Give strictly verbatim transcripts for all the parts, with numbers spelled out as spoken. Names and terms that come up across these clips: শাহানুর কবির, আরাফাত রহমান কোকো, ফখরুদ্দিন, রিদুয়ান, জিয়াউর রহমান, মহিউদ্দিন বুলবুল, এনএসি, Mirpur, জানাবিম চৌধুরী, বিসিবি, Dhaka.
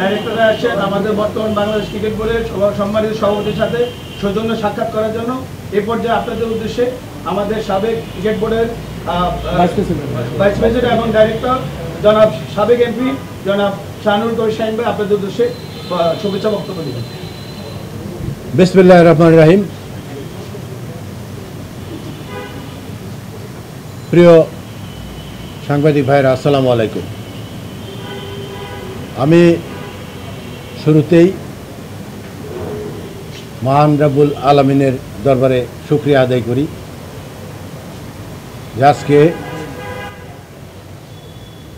ডাইরেক্টররা আসেন আমাদের বর্তমান বাংলাদেশ ক্রিকেট বোর্ডের সম্মানিত সভাপতির সাথে সৌজন্য সাক্ষাৎ করার জন্য। এ পর্যায়ে আপনাদের উদ্দেশ্যে আমাদের সাবেক ক্রিকেট বোর্ডের ভাইস প্রেসিডেন্ট এবং ডাইরেক্টর জনাব সাবেক এমপি জনাব শাহানুর কবির সাহেব আপনাদের উদ্দেশ্যে শুভেচ্ছা বক্তব্য দেবেন। বিসমিল্লাহির রহমানির রহিম। প্রিয় সাংবাদিক ভাইরা, আসসালামু আলাইকুম। আমি শুরুতেই মহান রব্বুল আলামিনের দরবারে শুকরিয়া আদায় করি যে আজকে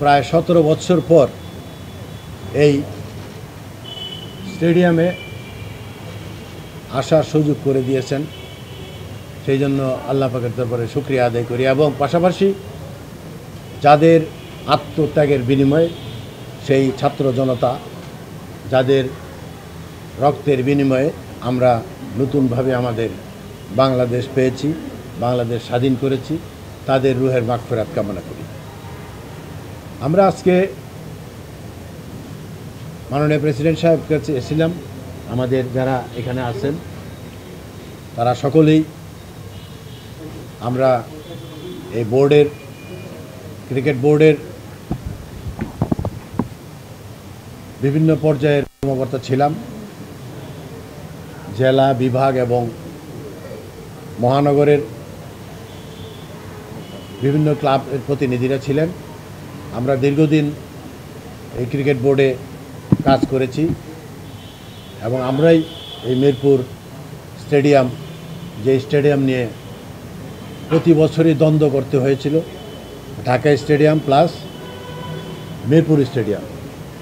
প্রায় সতেরো বছর পর এই স্টেডিয়ামে আসার সুযোগ করে দিয়েছেন, সেই জন্য আল্লাহ পাকের দরবারে শুকরিয়া আদায় করি। এবং পাশাপাশি যাদের আত্মত্যাগের বিনিময়ে সেই ছাত্র জনতা, যাদের রক্তের বিনিময়ে আমরা নতুনভাবে আমাদের বাংলাদেশ পেয়েছি, বাংলাদেশ স্বাধীন করেছি, তাদের রুহের মাগফিরাত কামনা করি। আমরা আজকে মাননীয় প্রেসিডেন্ট সাহেবের কাছে এসেছিলাম। আমাদের যারা এখানে আছেন তারা সকলেই আমরা এই বোর্ডের ক্রিকেট বোর্ডের বিভিন্ন পর্যায়ের কর্মকর্তা ছিলাম, জেলা, বিভাগ এবং মহানগরের বিভিন্ন ক্লাবের প্রতিনিধিরা ছিলেন। আমরা দীর্ঘদিন এই ক্রিকেট বোর্ডে কাজ করেছি এবং আমরাই এই মিরপুর স্টেডিয়াম, যে স্টেডিয়াম নিয়ে প্রতি বছরই দ্বন্দ্ব করতে হয়েছিল, Dhaka stadium plus Mirpur stadium,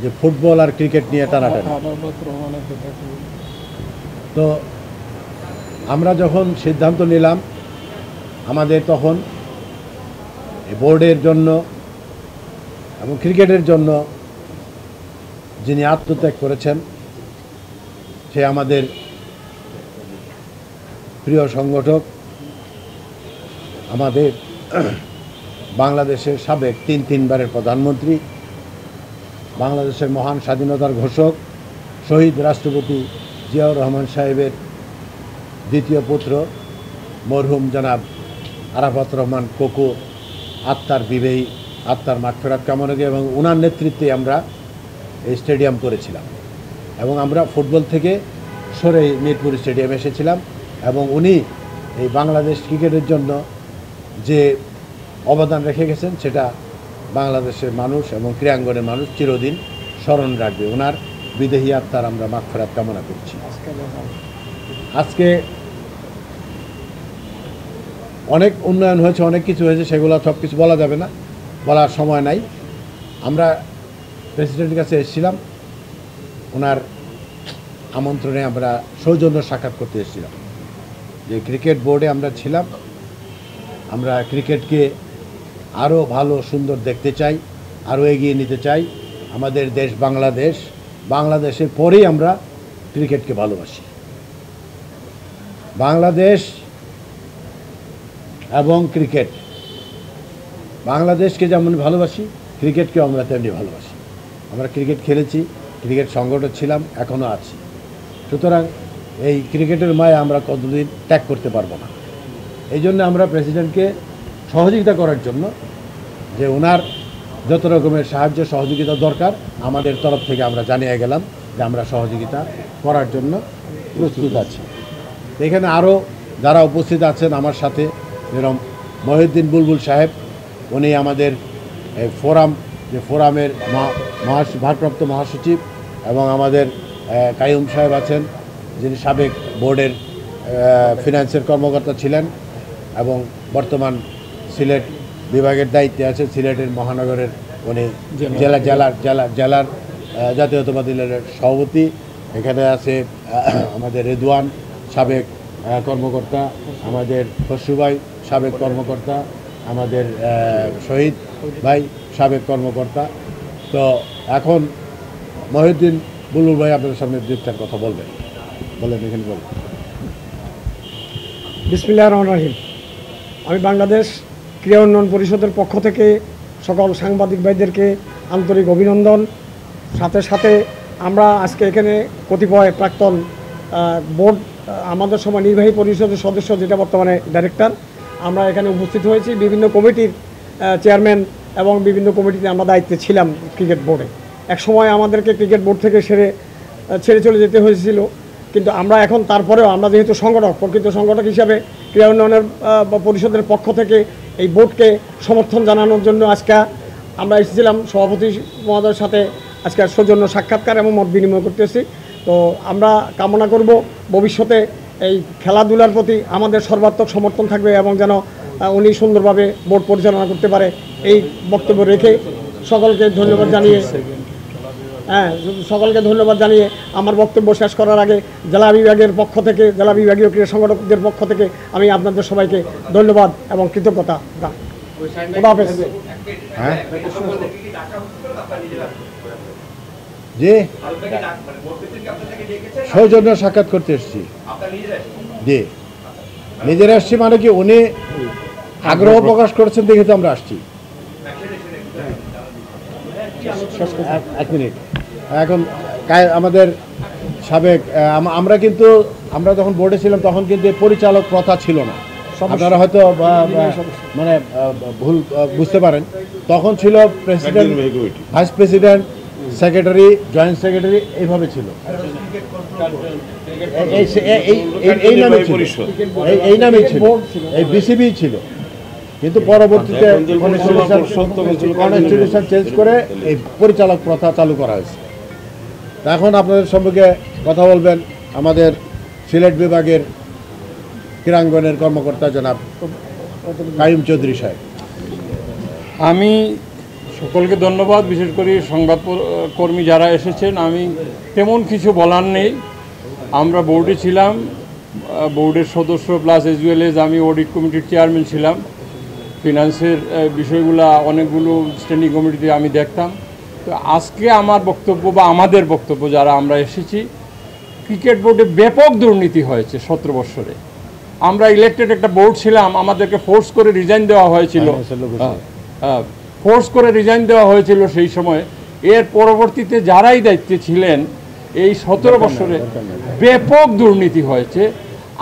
যে ফুটবল আর ক্রিকেট নিয়ে টানাটানি। তো আমরা যখন সিদ্ধান্ত নিলাম, আমাদের তখন বোর্ডের জন্য এবং ক্রিকেটের জন্য যিনি আত্মত্যাগ করেছেন, সে আমাদের প্রিয় সংগঠক, আমাদের বাংলাদেশের সাবেক তিন তিনবারের প্রধানমন্ত্রী, বাংলাদেশের মহান স্বাধীনতার ঘোষক শহীদ রাষ্ট্রপতি জিয়াউর রহমান সাহেবের দ্বিতীয় পুত্র মরহুম জনাব আরাফাত রহমান কোকো, আত্মার বিবেহী, আত্মার মাগফিরাত কামনা করি। এবং ওনার নেতৃত্বে আমরা এই স্টেডিয়াম করেছিলাম এবং আমরা ফুটবল থেকে সরে মিরপুর স্টেডিয়ামে এসেছিলাম এবং উনি এই বাংলাদেশ ক্রিকেটের জন্য যে অবদান রেখে গেছেন সেটা বাংলাদেশের মানুষ এবং ক্রীড়াঙ্গনের মানুষ চিরদিন স্মরণ রাখবে। ওনার বিদেহী আত্মার আমরা মাগফিরাত কামনা করছি। আজকে অনেক উন্নয়ন হয়েছে, অনেক কিছু হয়েছে, সেগুলো সব কিছু বলা যাবে না, বলার সময় নাই। আমরা প্রেসিডেন্টের কাছে এসেছিলাম, ওনার আমন্ত্রণে আমরা সৌজন্য সাক্ষাৎ করতে এসেছিলাম। যে ক্রিকেট বোর্ডে আমরা ছিলাম, আমরা ক্রিকেটকে আরও ভালো সুন্দর দেখতে চাই, আরও এগিয়ে নিতে চাই। আমাদের দেশ বাংলাদেশ, বাংলাদেশের পরেই আমরা ক্রিকেটকে ভালোবাসি। বাংলাদেশ এবং ক্রিকেট, বাংলাদেশকে যেমন ভালোবাসি, ক্রিকেটকেও আমরা তেমনি ভালোবাসি। আমরা ক্রিকেট খেলেছি, ক্রিকেট সংগঠক ছিলাম, এখনও আছি। সুতরাং এই ক্রিকেটের মায়া আমরা কতদিন ত্যাগ করতে পারবো না। এই জন্য আমরা প্রেসিডেন্টকে সহযোগিতা করার জন্য, যে ওনার যত রকমের সাহায্য সহযোগিতা দরকার আমাদের তরফ থেকে আমরা জানিয়ে গেলাম যে আমরা সহযোগিতা করার জন্য প্রস্তুত আছি। এখানে আরও যারা উপস্থিত আছেন আমার সাথে, যেরকম মহিউদ্দিন বুলবুল সাহেব, উনি আমাদের ফোরাম, যে ফোরামের মহা ভারপ্রাপ্ত মহাসচিব, এবং আমাদের কাইয়ুম সাহেব আছেন যিনি সাবেক বোর্ডের ফিন্যান্সের কর্মকর্তা ছিলেন এবং বর্তমান সিলেট বিভাগের দায়িত্বে আছে, সিলেটের মহানগরের উনি জেলা জেলার জেলা জেলার জাতীয়তাবাদী দলের সভাপতি। এখানে আছে আমাদের রিদুয়ান সাবেক কর্মকর্তা, আমাদের খসরু ভাই সাবেক কর্মকর্তা, আমাদের শহীদ ভাই সাবেক কর্মকর্তা। তো এখন মহিউদ্দিন বুলবুল ভাই আপনাদের সামনে দুইটার কথা বলবেন, বলেন এখানে বলবেন। বিসমিল্লাহির রহমানির রহিম। আমি বাংলাদেশ ক্রীড়া উন্নয়ন পরিষদের পক্ষ থেকে সকল সাংবাদিক ভাইদেরকে আন্তরিক অভিনন্দন, সাথে সাথে আমরা আজকে এখানে কতিপয় প্রাক্তন বোর্ড, আমাদের সময় নির্বাহী পরিষদের সদস্য, যেটা বর্তমানে ডাইরেক্টর, আমরা এখানে উপস্থিত হয়েছি। বিভিন্ন কমিটির চেয়ারম্যান এবং বিভিন্ন কমিটিতে আমরা দায়িত্বে ছিলাম ক্রিকেট বোর্ডে। এক সময় আমাদেরকে ক্রিকেট বোর্ড থেকে সেরে ছেড়ে চলে যেতে হয়েছিল, কিন্তু আমরা এখন তারপরেও আমরা যেহেতু সংগঠক, প্রকৃত সংগঠক হিসাবে ক্রীড়া উন্নয়নের পরিষদের পক্ষ থেকে এই বোর্ডকে সমর্থন জানানোর জন্য আজকে আমরা এসেছিলাম। সভাপতি মহোদয়ের সাথে আজকে সৌজন্য সাক্ষাৎকার এবং মত বিনিময় করতেছি। তো আমরা কামনা করব ভবিষ্যতে এই খেলাধুলার প্রতি আমাদের সর্বাত্মক সমর্থন থাকবে এবং যেন উনি সুন্দরভাবে বোর্ড পরিচালনা করতে পারে। এই বক্তব্য রেখে সকলকে ধন্যবাদ জানিয়ে হ্যাঁ সকলকে ধন্যবাদ জানিয়ে আমার বক্তব্য শেষ করার আগে জেলা বিভাগের পক্ষ থেকে, জেলা বিভাগীয় ক্রীড়া সংগঠকদের পক্ষ থেকে আমি আপনাদের সবাইকে ধন্যবাদ এবং কৃতজ্ঞতা জানাই। জি, সৌজন্য সাক্ষাৎ করতে এসছি। জি, নিজেরা আসছি মানে কি উনি আগ্রহ প্রকাশ করছেন দেখে তো আমরা আসছি। এক মিনিট, এখন আমাদের সাবেক আমরা কিন্তু আমরা যখন বোর্ডে ছিলাম তখন কিন্তু পরিচালক প্রথা ছিল না, আপনারা হয়তো মানে ভুল বুঝতে পারেন। তখন ছিল president, vice president, secretary, joint secretary, এইভাবে ছিল। এই নামে এই নামেই ছিল, এই বিসিবি ছিল, কিন্তু পরবর্তীতে কনস্টিটিউশন চেঞ্জ করে এই পরিচালক প্রথা চালু করা হয়েছে। এখন আপনাদের সম্পর্কে কথা বলবেন আমাদের সিলেট বিভাগের ক্রীড়াঙ্গনের কর্মকর্তা জনাব জানাবিম চৌধুরী সাহেব। আমি সকলকে ধন্যবাদ, বিশেষ করে সংবাদ কর্মী যারা এসেছেন। আমি তেমন কিছু বলার নেই, আমরা বোর্ডে ছিলাম, বোর্ডের সদস্য প্লাস এজ ওয়েল এজ আমি অডিট কমিটির চেয়ারম্যান ছিলাম। ফিনান্সের বিষয়গুলো অনেকগুলো স্ট্যান্ডিং কমিটিতে আমি দেখতাম। তো আজকে আমার বক্তব্য বা আমাদের বক্তব্য যারা আমরা এসেছি, ক্রিকেট বোর্ডে ব্যাপক দুর্নীতি হয়েছে সতেরো বছরে। আমরা ইলেকটেড একটা বোর্ড ছিলাম, আমাদেরকে ফোর্স করে রিজাইন দেওয়া হয়েছিল, ফোর্স করে রিজাইন দেওয়া হয়েছিল সেই সময়। এর পরবর্তীতে যারাই দায়িত্বে ছিলেন এই সতেরো বছরে ব্যাপক দুর্নীতি হয়েছে।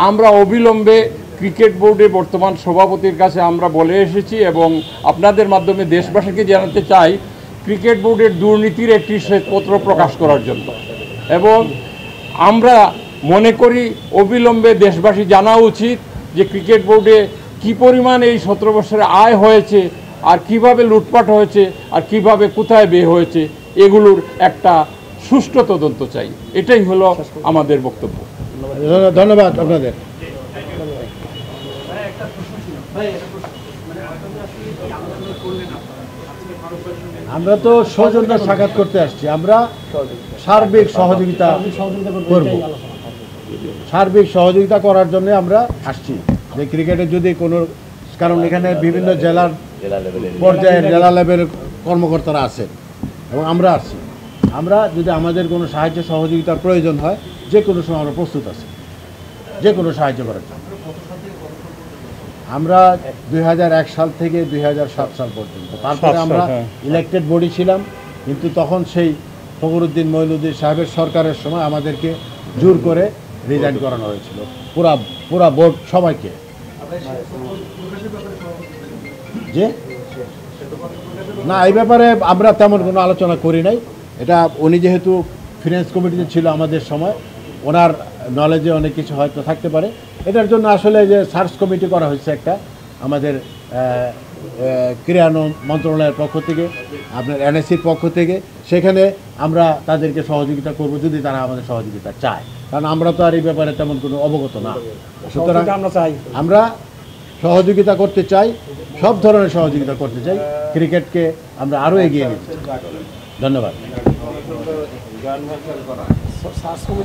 আমরা অবিলম্বে ক্রিকেট বোর্ডে বর্তমান সভাপতির কাছে আমরা বলে এসেছি এবং আপনাদের মাধ্যমে দেশবাসীকে জানাতে চাই ক্রিকেট বোর্ডের দুর্নীতির একটি শ্বেতপত্র প্রকাশ করার জন্য। এবং আমরা মনে করি অবিলম্বে দেশবাসী জানা উচিত যে ক্রিকেট বোর্ডে কী পরিমাণ এই সতেরো বছরে আয় হয়েছে, আর কিভাবে লুটপাট হয়েছে, আর কিভাবে কোথায় বের হয়েছে, এগুলোর একটা সুষ্ঠু তদন্ত চাই। এটাই হলো আমাদের বক্তব্য। ধন্যবাদ আপনাদের। আমরা তো সৌজন্য সাক্ষাৎ করতে আসছি, আমরা সার্বিক সহযোগিতা করব। সার্বিক সহযোগিতা করার জন্য আমরা আসছি যে ক্রিকেটে যদি কোনো, কারণ এখানে বিভিন্ন জেলার পর্যায়ের জেলা লেভেলের কর্মকর্তারা আছেন এবং আমরা আছি, আমরা যদি আমাদের কোনো সাহায্য সহযোগিতার প্রয়োজন হয় যে কোনো সময় আমরা প্রস্তুত আছি যে কোনো সাহায্য করার জন্য। আমরা দুই হাজার এক সাল থেকে দুই হাজার সাত সাল পর্যন্ত, তারপরে আমরা ইলেকটেড বডি ছিলাম, কিন্তু তখন সেই ফখরুদ্দিন মহিউদ্দিন সাহেবের সরকারের সময় আমাদেরকে জোর করে রিজাইন করানো হয়েছিল, পুরা পুরা বোর্ড সবাইকে। যে না, এই ব্যাপারে আমরা তেমন কোনো আলোচনা করি নাই। এটা উনি যেহেতু ফিনান্স কমিটিতে ছিল আমাদের সময়, ওনার নলেজে অনেক কিছু হয়তো থাকতে পারে। এটার জন্য আসলে যে সার্চ কমিটি করা হয়েছে একটা আমাদের ক্রীড়া মন্ত্রণালয়ের পক্ষ থেকে, আপনার এনএসির পক্ষ থেকে, সেখানে আমরা তাদেরকে সহযোগিতা করব যদি তারা আমাদের সহযোগিতা চায়, কারণ আমরা তো আর এই ব্যাপারে তেমন কোনো অবগত না। সুতরাং আমরা সহযোগিতা করতে চাই, সব ধরনের সহযোগিতা করতে চাই, ক্রিকেটকে আমরা আরও এগিয়ে নিতে চাই। ধন্যবাদ।